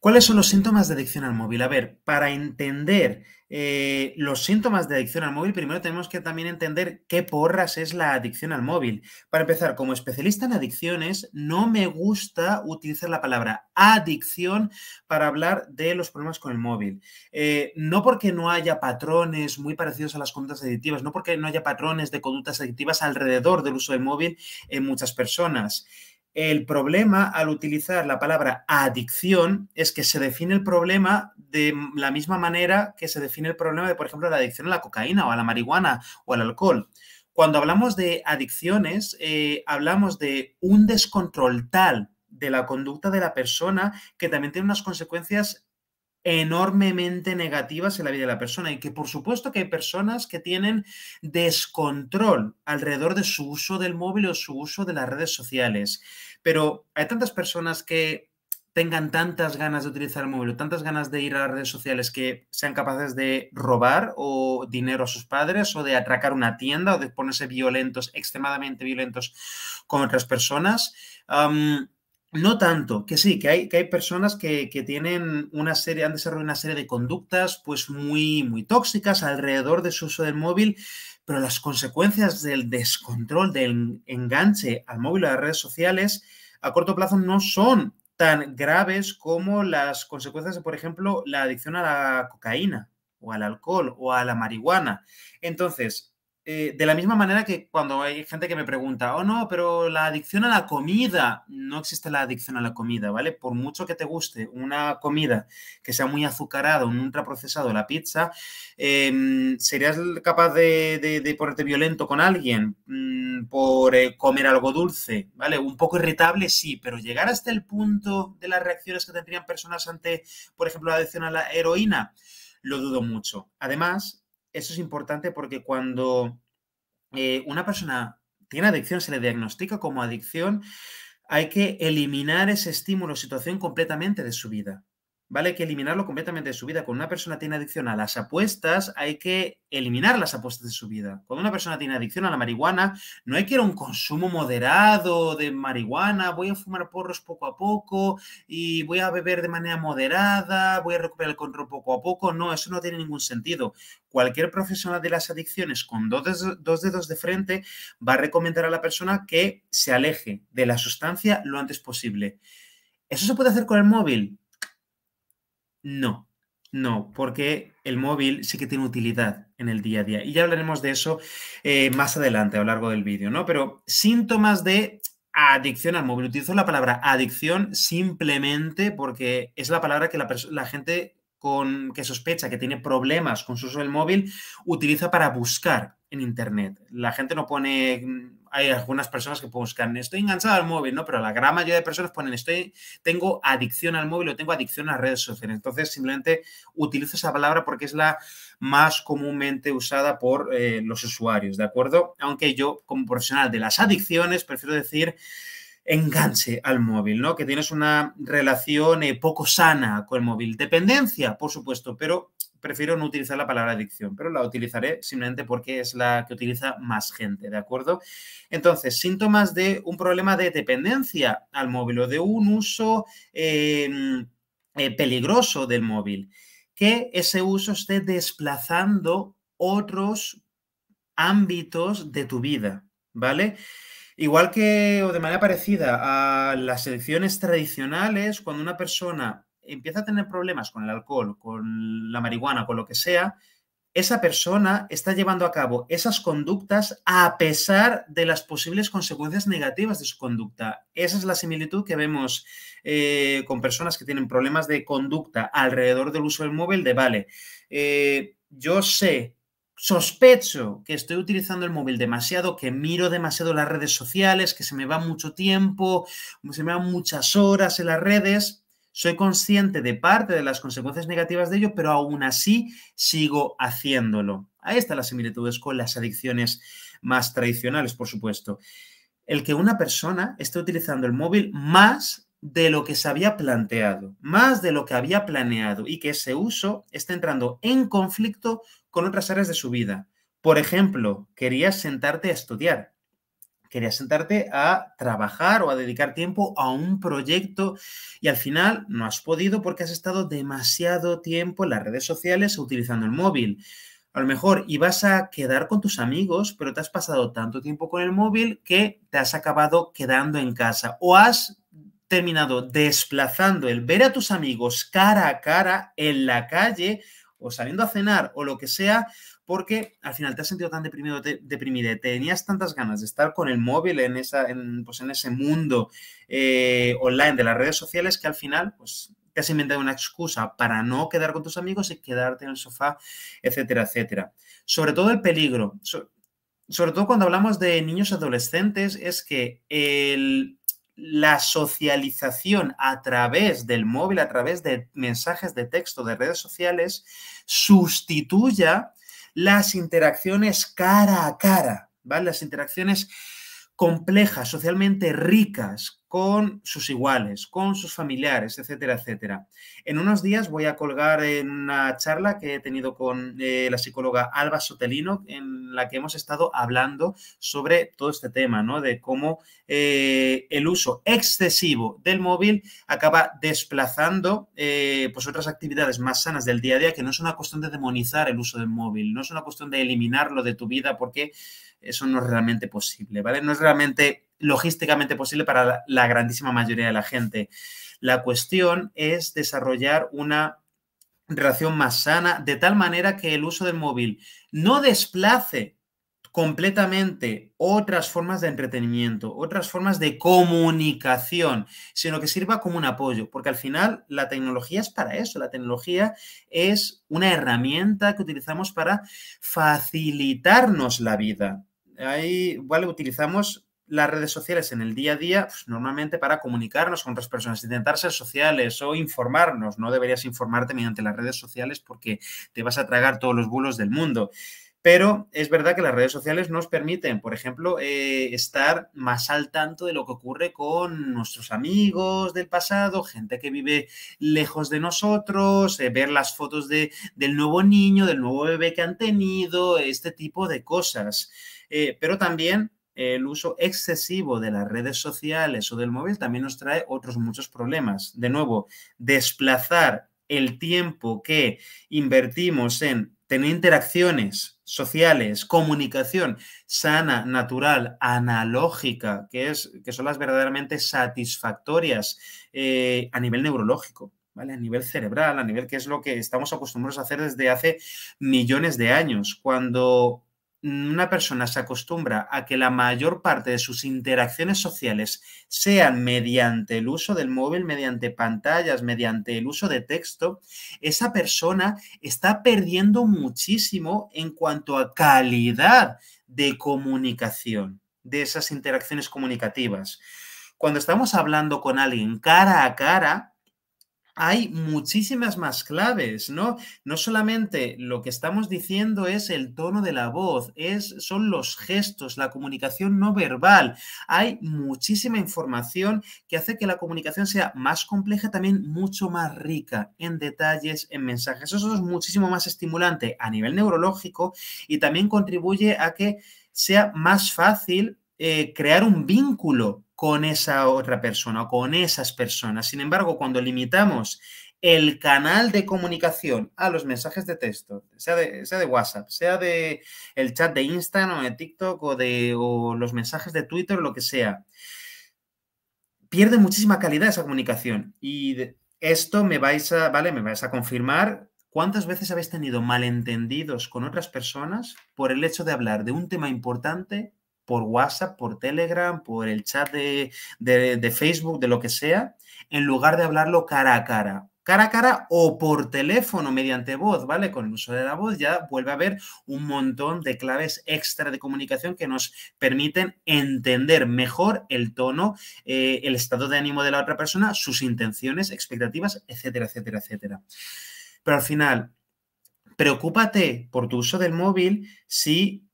¿Cuáles son los síntomas de adicción al móvil? A ver, para entender los síntomas de adicción al móvil, primero tenemos que también entender qué porras es la adicción al móvil. Para empezar, como especialista en adicciones, no me gusta utilizar la palabra adicción para hablar de los problemas con el móvil. No porque no haya patrones muy parecidos a las conductas adictivas, no porque no haya patrones de conductas adictivas alrededor del uso del móvil en muchas personas. El problema al utilizar la palabra adicción es que se define el problema de la misma manera que se define el problema de, por ejemplo, la adicción a la cocaína o a la marihuana o al alcohol. Cuando hablamos de adicciones, hablamos de un descontrol tal de la conducta de la persona que también tiene unas consecuencias enormemente negativas en la vida de la persona y que por supuesto que hay personas que tienen descontrol alrededor de su uso del móvil o su uso de las redes sociales. Pero hay tantas personas que tengan tantas ganas de utilizar el móvil o tantas ganas de ir a las redes sociales que sean capaces de robar o dinero a sus padres o de atracar una tienda o de ponerse violentos, extremadamente violentos con otras personas. No tanto, que sí, que hay personas que tienen han desarrollado una serie de conductas pues muy tóxicas alrededor de su uso del móvil, pero las consecuencias del descontrol, del enganche al móvil o a las redes sociales a corto plazo no son tan graves como las consecuencias de, por ejemplo, la adicción a la cocaína o al alcohol o a la marihuana. Entonces, de la misma manera que cuando hay gente que me pregunta, oh no, pero la adicción a la comida, no existe la adicción a la comida, ¿vale? Por mucho que te guste una comida que sea muy azucarada, un ultraprocesado, la pizza, ¿serías capaz de ponerte violento con alguien por comer algo dulce, ¿vale? Un poco irritable, sí, pero llegar hasta el punto de las reacciones que tendrían personas ante, por ejemplo, la adicción a la heroína, lo dudo mucho. Además, eso es importante porque cuando una persona tiene adicción, se le diagnostica como adicción, hay que eliminar ese estímulo, situación completamente de su vida, ¿vale? Hay que eliminarlo completamente de su vida. Cuando una persona tiene adicción a las apuestas, hay que eliminar las apuestas de su vida. Cuando una persona tiene adicción a la marihuana, no hay que ir a un consumo moderado de marihuana, voy a fumar porros poco a poco y voy a beber de manera moderada, voy a recuperar el control poco a poco. No, eso no tiene ningún sentido. Cualquier profesional de las adicciones con dos dedos de frente va a recomendar a la persona que se aleje de la sustancia lo antes posible. ¿Eso se puede hacer con el móvil? No, porque el móvil sí que tiene utilidad en el día a día. Y ya hablaremos de eso más adelante a lo largo del vídeo, ¿no? Pero síntomas de adicción al móvil. Utilizo la palabra adicción simplemente porque es la palabra que la gente que sospecha que tiene problemas con su uso del móvil utiliza para buscar en internet. La gente no pone... Hay algunas personas que buscan estoy enganchado al móvil, ¿no? Pero la gran mayoría de personas ponen tengo adicción al móvil o tengo adicción a las redes sociales. Entonces, simplemente utilizo esa palabra porque es la más comúnmente usada por los usuarios, ¿de acuerdo? Aunque yo, como profesional de las adicciones, prefiero decir enganche al móvil, ¿no? Que tienes una relación poco sana con el móvil. Dependencia, por supuesto, pero prefiero no utilizar la palabra adicción, pero la utilizaré simplemente porque es la que utiliza más gente, ¿de acuerdo? Entonces, síntomas de un problema de dependencia al móvil o de un uso peligroso del móvil, que ese uso esté desplazando otros ámbitos de tu vida, ¿vale? Igual que, o de manera parecida a las adicciones tradicionales, cuando una persona empieza a tener problemas con el alcohol, con la marihuana, con lo que sea, esa persona está llevando a cabo esas conductas a pesar de las posibles consecuencias negativas de su conducta. Esa es la similitud que vemos con personas que tienen problemas de conducta alrededor del uso del móvil de, vale, yo sé... Sospecho que estoy utilizando el móvil demasiado, que miro demasiado las redes sociales, que se me va mucho tiempo, se me van muchas horas en las redes. Soy consciente de parte de las consecuencias negativas de ello, pero aún así sigo haciéndolo. Ahí están las similitudes con las adicciones más tradicionales, por supuesto. El que una persona esté utilizando el móvil más de lo que se había planteado, más de lo que había planeado y que ese uso está entrando en conflicto con otras áreas de su vida. Por ejemplo, querías sentarte a estudiar, Querías sentarte a trabajar o a dedicar tiempo a un proyecto y al final no has podido porque has estado demasiado tiempo en las redes sociales utilizando el móvil. A lo mejor ibas a quedar con tus amigos, pero te has pasado tanto tiempo con el móvil que te has acabado quedando en casa o has terminado desplazando el ver a tus amigos cara a cara en la calle o saliendo a cenar o lo que sea, porque al final te has sentido tan deprimido, tenías tantas ganas de estar con el móvil en ese mundo online de las redes sociales que al final pues, te has inventado una excusa para no quedar con tus amigos y quedarte en el sofá, etcétera, etcétera. Sobre todo el peligro, sobre todo cuando hablamos de niños y adolescentes, es que la socialización a través del móvil, a través de mensajes de texto de redes sociales, sustituya las interacciones cara a cara, ¿vale? Las interacciones complejas, socialmente ricas, con sus iguales, con sus familiares, etcétera, etcétera. En unos días voy a colgar en una charla que he tenido con la psicóloga Alba Sotelino, en la que hemos estado hablando sobre todo este tema, ¿no? De cómo el uso excesivo del móvil acaba desplazando pues otras actividades más sanas del día a día, que no es una cuestión de demonizar el uso del móvil, no es una cuestión de eliminarlo de tu vida porque eso no es realmente posible, ¿vale? No es realmente logísticamente posible para la grandísima mayoría de la gente. La cuestión es desarrollar una relación más sana de tal manera que el uso del móvil no desplace completamente otras formas de entretenimiento, otras formas de comunicación, sino que sirva como un apoyo, porque al final la tecnología es para eso, la tecnología es una herramienta que utilizamos para facilitarnos la vida. Ahí, ¿vale? Utilizamos las redes sociales en el día a día, pues, normalmente para comunicarnos con otras personas, intentar ser sociales o informarnos. No deberías informarte mediante las redes sociales porque te vas a tragar todos los bulos del mundo. Pero es verdad que las redes sociales nos permiten, por ejemplo, estar más al tanto de lo que ocurre con nuestros amigos del pasado, gente que vive lejos de nosotros, ver las fotos del nuevo niño, del nuevo bebé que han tenido, este tipo de cosas. Pero también el uso excesivo de las redes sociales o del móvil también nos trae otros muchos problemas. De nuevo, desplazar el tiempo que invertimos en tener interacciones sociales, comunicación sana, natural, analógica, que son las verdaderamente satisfactorias a nivel neurológico, ¿vale? A nivel cerebral, a nivel que es lo que estamos acostumbrados a hacer desde hace millones de años. Cuando una persona se acostumbra a que la mayor parte de sus interacciones sociales sean mediante el uso del móvil, mediante pantallas, mediante el uso de texto, esa persona está perdiendo muchísimo en cuanto a calidad de comunicación, de esas interacciones comunicativas. Cuando estamos hablando con alguien cara a cara, hay muchísimas más claves, ¿no? No solamente lo que estamos diciendo es el tono de la voz, son los gestos, la comunicación no verbal. Hay muchísima información que hace que la comunicación sea más compleja, también mucho más rica en detalles, en mensajes. Eso es muchísimo más estimulante a nivel neurológico y también contribuye a que sea más fácil crear un vínculo con esa otra persona o con esas personas. Sin embargo, cuando limitamos el canal de comunicación a los mensajes de texto, sea de WhatsApp, sea de el chat de Instagram o de TikTok o los mensajes de Twitter o lo que sea, pierde muchísima calidad esa comunicación. Y esto me vais a confirmar. ¿Cuántas veces habéis tenido malentendidos con otras personas por el hecho de hablar de un tema importante por WhatsApp, por Telegram, por el chat de Facebook, de lo que sea, en lugar de hablarlo cara a cara? Cara a cara o por teléfono mediante voz, ¿vale? Con el uso de la voz ya vuelve a haber un montón de claves extra de comunicación que nos permiten entender mejor el tono, el estado de ánimo de la otra persona, sus intenciones, expectativas, etcétera, etcétera, etcétera. Pero al final, preocúpate por tu uso del móvil si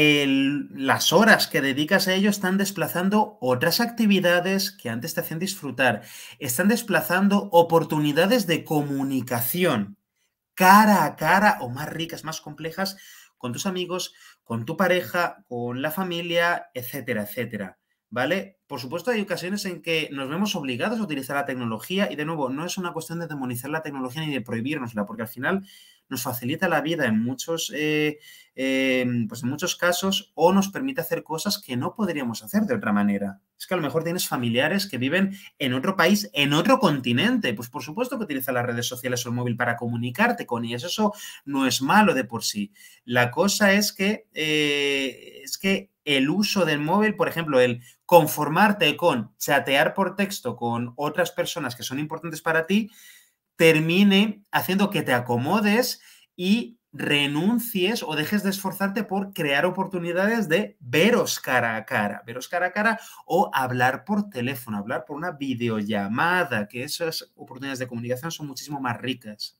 las horas que dedicas a ello están desplazando otras actividades que antes te hacían disfrutar, están desplazando oportunidades de comunicación cara a cara o más ricas, más complejas con tus amigos, con tu pareja, con la familia, etcétera, etcétera, ¿vale? Por supuesto, hay ocasiones en que nos vemos obligados a utilizar la tecnología y, de nuevo, no es una cuestión de demonizar la tecnología ni de prohibirnosla, porque al final nos facilita la vida en muchos casos, o nos permite hacer cosas que no podríamos hacer de otra manera. Es que a lo mejor tienes familiares que viven en otro país, en otro continente. Pues por supuesto que utilizas las redes sociales o el móvil para comunicarte con ellos. Eso no es malo de por sí. La cosa es que el uso del móvil, por ejemplo, el conformarte con chatear por texto con otras personas que son importantes para ti, termine haciendo que te acomodes y renuncies o dejes de esforzarte por crear oportunidades de veros cara a cara o hablar por teléfono, hablar por una videollamada, que esas oportunidades de comunicación son muchísimo más ricas.